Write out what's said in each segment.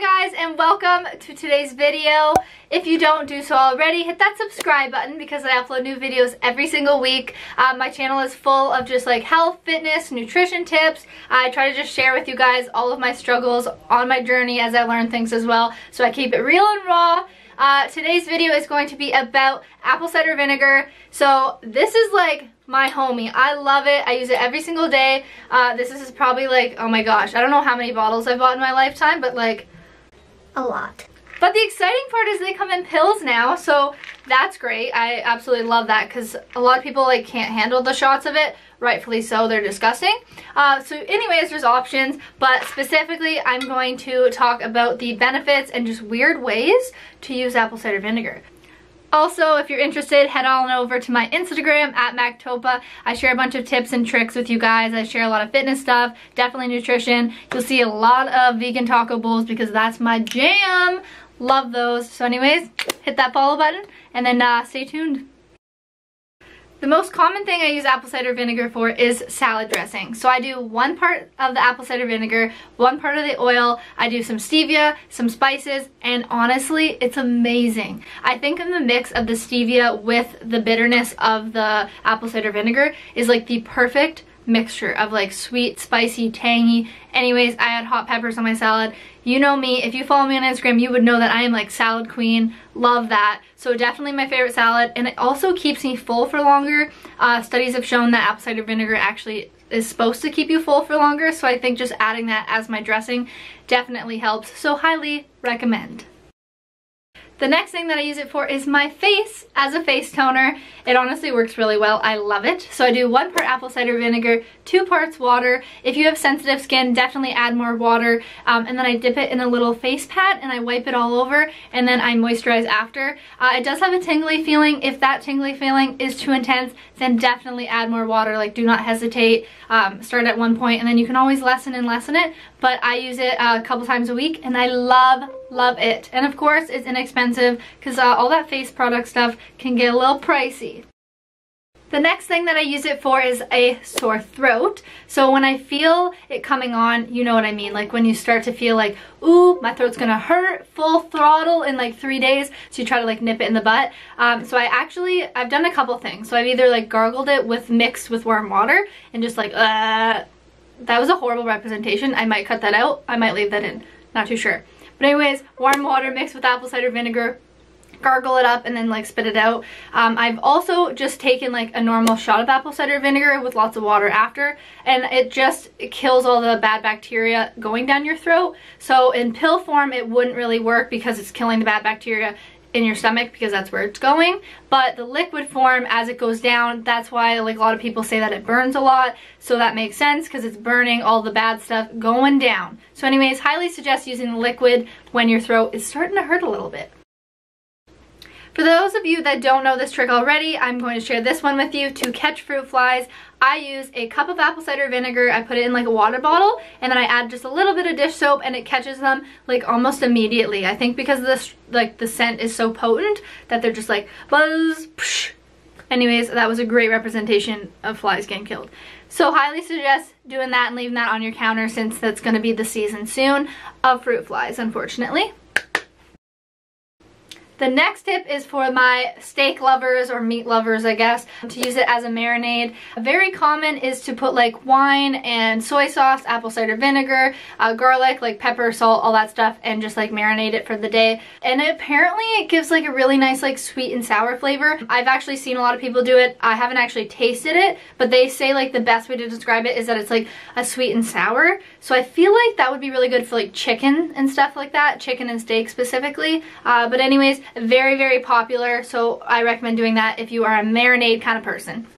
guys, and welcome to today's video. If you don't do so already, hit that subscribe button because I upload new videos every single week. My channel is full of just like health, fitness, nutrition tips. I try to just share with you guys all of my struggles on my journey as I learn things as well. So I keep it real and raw. Today's video is going to be about apple cider vinegar. So this is like my homie. I love it. I use it every single day. This is probably like, oh my gosh, I don't know how many bottles I've bought in my lifetime, but like a lot. But the exciting part is they come in pills now, so that's great. I absolutely love that because a lot of people like can't handle the shots of it, rightfully so, they're disgusting. So anyways, there's options, but specifically I'm going to talk about the benefits and just weird ways to use apple cider vinegar. Also, if you're interested, head on over to my Instagram at Mack Topa. I share a bunch of tips and tricks with you guys. I share a lot of fitness stuff, definitely nutrition. You'll see a lot of vegan taco bowls because that's my jam. Love those. So anyways, hit that follow button and then stay tuned. The most common thing I use apple cider vinegar for is salad dressing. So I do one part of the apple cider vinegar, one part of the oil, I do some stevia, some spices, and honestly, it's amazing. I think in the mix of the stevia with the bitterness of the apple cider vinegar is like the perfect mixture of like sweet, spicy, tangy. Anyways, I add hot peppers on my salad. You know me, if you follow me on Instagram, you would know that I am like salad queen. Love that. So definitely my favorite salad, and it also keeps me full for longer. Studies have shown that apple cider vinegar actually is supposed to keep you full for longer, so I think just adding that as my dressing definitely helps. So highly recommend. The next thing that I use it for is my face as a face toner. It honestly works really well. I love it. So I do 1 part apple cider vinegar, 2 parts water. If you have sensitive skin, definitely add more water. And then I dip it in a little face pad and I wipe it all over, and then I moisturize after. It does have a tingly feeling. If that tingly feeling is too intense, then definitely add more water. Like, do not hesitate. Start at one point and then you can always lessen and lessen it. But I use it a couple times a week and I love it. And of course, it's inexpensive, because all that face product stuff can get a little pricey. The next thing that I use it for is a sore throat. So when I feel it coming on, you know what I mean, like when you start to feel like, ooh, my throat's gonna hurt full throttle in like 3 days, so you try to like nip it in the butt. So I've done a couple things. So I've either like gargled it mixed with warm water and just like, that was a horrible representation. I might cut that out, I might leave that in, not too sure. But anyways, warm water mixed with apple cider vinegar, gargle it up and then like spit it out. I've also just taken like a normal shot of apple cider vinegar with lots of water after, and it kills all the bad bacteria going down your throat. So in pill form, it wouldn't really work because it's killing the bad bacteria in your stomach because that's where it's going. But the liquid form, as it goes down, that's why like a lot of people say that it burns a lot. So that makes sense because it's burning all the bad stuff going down. So anyways, highly suggest using the liquid when your throat is starting to hurt a little bit. For those of you that don't know this trick already, I'm going to share this one with you. To catch fruit flies, I use a cup of apple cider vinegar, I put it in like a water bottle, and then I add just a little bit of dish soap and it catches them like almost immediately. I think because this, like, the scent is so potent that they're just like buzz, psh. Anyways, that was a great representation of flies getting killed. So highly suggest doing that and leaving that on your counter since that's going to be the season soon of fruit flies, unfortunately. The next tip is for my steak lovers or meat lovers, I guess, to use it as a marinade. Very common is to put like wine and soy sauce, apple cider vinegar, garlic, like pepper, salt, all that stuff, and just like marinate it for the day. And apparently it gives like a really nice like sweet and sour flavor. I've actually seen a lot of people do it. I haven't actually tasted it, but they say like the best way to describe it is that it's like a sweet and sour. So I feel like that would be really good for like chicken and stuff like that, chicken and steak specifically. But anyways, very, very popular, so I recommend doing that if you are a marinade kind of person.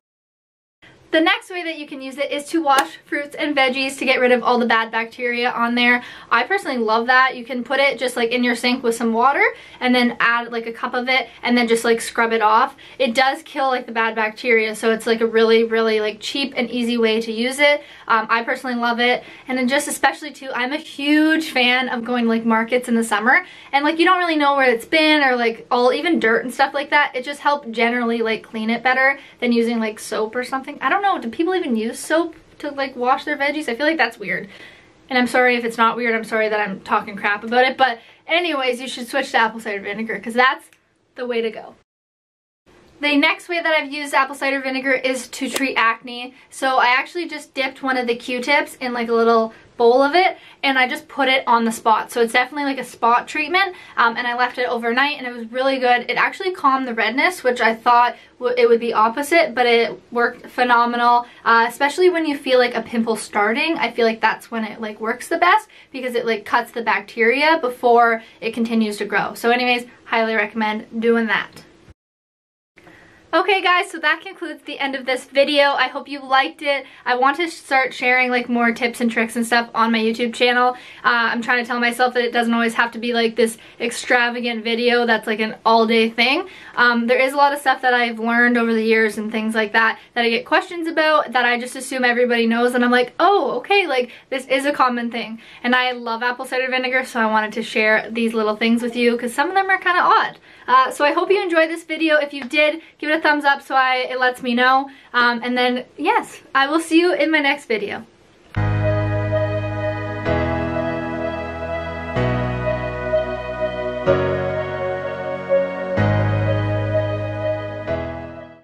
The next way that you can use it is to wash fruits and veggies to get rid of all the bad bacteria on there. I personally love that. You can put it just like in your sink with some water and then add like a cup of it and then just like scrub it off. It does kill like the bad bacteria, so it's like a really, really like cheap and easy way to use it. I personally love it. And then just especially too, I'm a huge fan of going to like markets in the summer, and like you don't really know where it's been or like all even dirt and stuff like that. It just helped generally like clean it better than using like soap or something. I don't know, do people even use soap to like wash their veggies? I feel like that's weird. And I'm sorry if it's not weird. I'm sorry that I'm talking crap about it. But anyways, you should switch to apple cider vinegar because that's the way to go. The next way that I've used apple cider vinegar is to treat acne. So I actually just dipped one of the Q-tips in like a little bowl of it and I just put it on the spot. So it's definitely like a spot treatment, and I left it overnight and it was really good. It actually calmed the redness, which I thought it would be opposite, but it worked phenomenal, especially when you feel like a pimple starting. I feel like that's when it like works the best because it like cuts the bacteria before it continues to grow. So anyways, highly recommend doing that. Okay guys, so that concludes the end of this video. I hope you liked it. I want to start sharing like more tips and tricks and stuff on my YouTube channel. I'm trying to tell myself that it doesn't always have to be like this extravagant video that's like an all-day thing. There is a lot of stuff that I've learned over the years and things like that that I get questions about that I just assume everybody knows and I'm like, oh, okay, like this is a common thing. And I love apple cider vinegar, so I wanted to share these little things with you because some of them are kind of odd. So I hope you enjoyed this video. If you did, give it a thumbs up so it lets me know. And then, yes, I will see you in my next video.